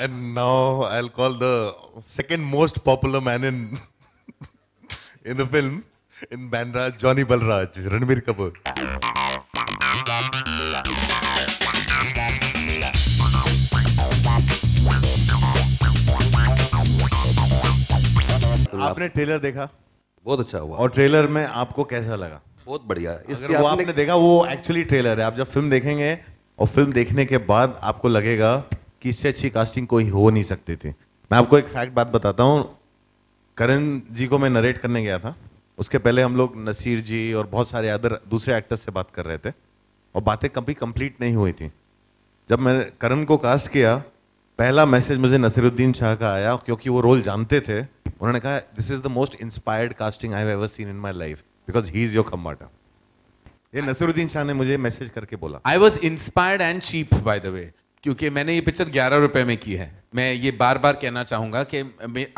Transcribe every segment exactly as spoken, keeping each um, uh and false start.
And now I'll call the second most popular man in in the film, in Bandra, Johnny Balraj, Ranbir Kapoor. आपने trailer देखा? बहुत अच्छा हुआ। और trailer में आपको कैसा लगा? बहुत बढ़िया। अगर वो आपने देखा, वो एक्चुअली ट्रेलर है। आप जब फिल्म देखेंगे और फिल्म देखने के बाद आपको लगेगा कि इससे अच्छी कास्टिंग कोई हो नहीं सकती थी। मैं आपको एक फैक्ट बात बताता हूँ। करण जी को मैं नरेट करने गया था, उसके पहले हम लोग नसीर जी और बहुत सारे अदर दूसरे एक्टर्स से बात कर रहे थे और बातें कभी कंप्लीट नहीं हुई थी। जब मैंने करण को कास्ट किया, पहला मैसेज मुझे नसीरुद्दीन शाह का आया, क्योंकि वो रोल जानते थे। उन्होंने कहा, this is the most inspired casting I have ever seen in my life because he is your Khambatta. ये नसीरुद्दीन शाह ने मुझे मैसेज करके बोला। I was inspired and cheap by the way, क्योंकि मैंने ये पिक्चर ग्यारह रुपए में की है। मैं ये बार बार कहना चाहूंगा कि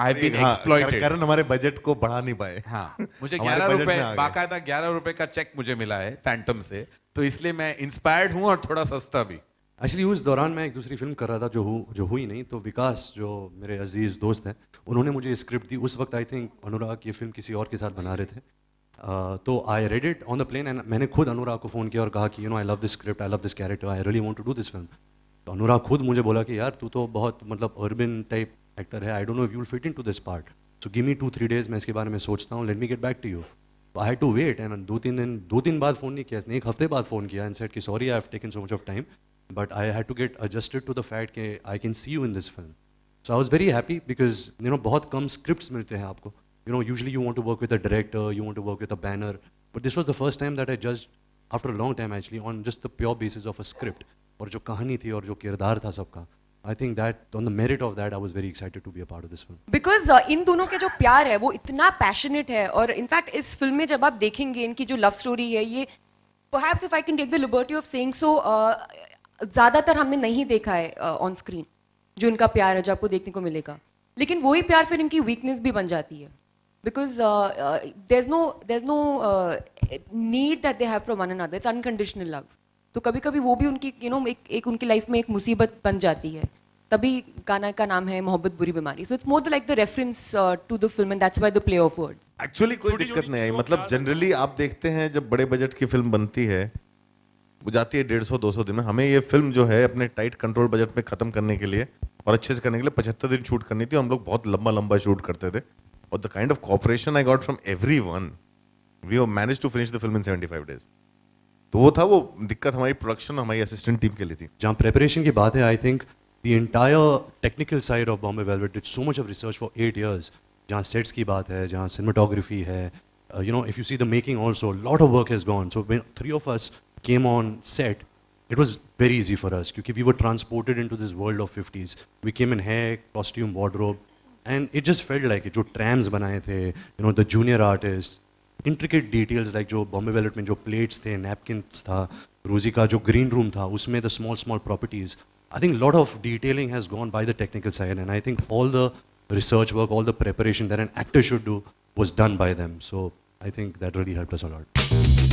I have been exploited। कारण हमारे बजट को बढ़ा नहीं पाए। हाँ, मुझे ग्यारह रुपए बाकायदा ग्यारह रुपए का चेक मुझे मिला है फैंटम से, तो इसलिए मैं इंस्पायर्ड हूँ और थोड़ा सस्ता भी। एक्चुअली उस दौरान मैं एक दूसरी फिल्म कर रहा था जो हु, जो हुई नहीं, तो विकास जो मेरे अजीज दोस्त हैं, उन्होंने मुझे स्क्रिप्ट दी। उस वक्त आई थिंक अनुराग ये फिल्म किसी और के साथ बना रहे थे, तो I read it on the plane and मैंने खुद अनुराग को फोन किया और कहा कि you know I love this script, I love this character, I really want to do this film. तो अनुराग खुद मुझे बोला कि यार तू तो बहुत मतलब अर्बन टाइप एक्टर है, I don't know if you will fit in to this part, so give me two three days, मैं इसके बारे में सोचता हूँ, let me get back to you. I had to wait and दो तीन दिन दो तीन बाद फ़ोन नहीं किया इसने, एक हफ्ते बाद फ़ोन किया एंड सेड कि sorry I have taken so much of time but I had to get adjusted to the fact कि I can see you in this film. So I was very happy because you know बहुत कम scripts मिलते हैं आपको, you know usually you want to work with a director, you want to work with a banner, but this was the first time that I just after a long time actually on just the pure basis of a script और जो कहानी थी और जो किरदार था सबका। I think that on the merit of that I was very excited to be a part of this film because इन दोनों के जो प्यार है वो इतना पैशनेट है। और इनफैक्ट इस फिल्म में जब आप देखेंगे इनकी जो लव स्टोरी है, ये perhaps if I can take the liberty of saying so, ज़्यादातर हमने नहीं देखा है ऑन स्क्रीन जो इनका प्यार है जो आपको देखने को मिलेगा। लेकिन वही प्यार फिर इनकी वीकनेस भी बन जाती है because there is no there is no need that they have from one another, it's unconditional love. तो कभी कभी वो भी उनकी यू नो एक एक उनकी लाइफ में एक मुसीबत बन जाती है, तभी गाना का नाम है मोहब्बत बुरी बीमारी। So it's more like the reference to the film and that's why the play of words. Actually कोई दिक्कत नहीं आई, मतलब जनरली आप देखते हैं जब बड़े बजट की फिल्म बनती है वो जाती है डेढ़ सौ दो सौ दिन में। हमें ये फिल्म जो है अपने टाइट कंट्रोल बजट में खत्म करने के लिए और अच्छे से करने के लिए पचहत्तर दिन शूट करनी थी। हम लोग बहुत लंबा लंबा शूट करते थे और the kind of cooperation I got from every one, we have managed to finish the film in seventy five days. तो वो था वो दिक्कत हमारी प्रोडक्शन हमारी असिस्टेंट टीम के लिए थी। जहाँ प्रेपरेशन की बात है, I think the entire technical side of Bombay Velvet did so much of research for eight years. जहाँ सेट्स की बात है, जहाँ सिनेमाटोग्राफी है, you know if you see the making also lot of work has gone. So when three of us came on set it was very easy for us क्योंकि we were transported into this world of fifties. We came in hair, costume, wardrobe and it just felt like जो trams बनाए थे, you know the junior artist, intricate details like जो Bombay velvet में जो plates थे, napkins था, रोजी का जो ग्रीन रूम था उसमें the small small properties. I think lot of detailing has gone by the technical side and I think all the research work, all the preparation that an actor should do was done by them. So I think that really helped us a lot.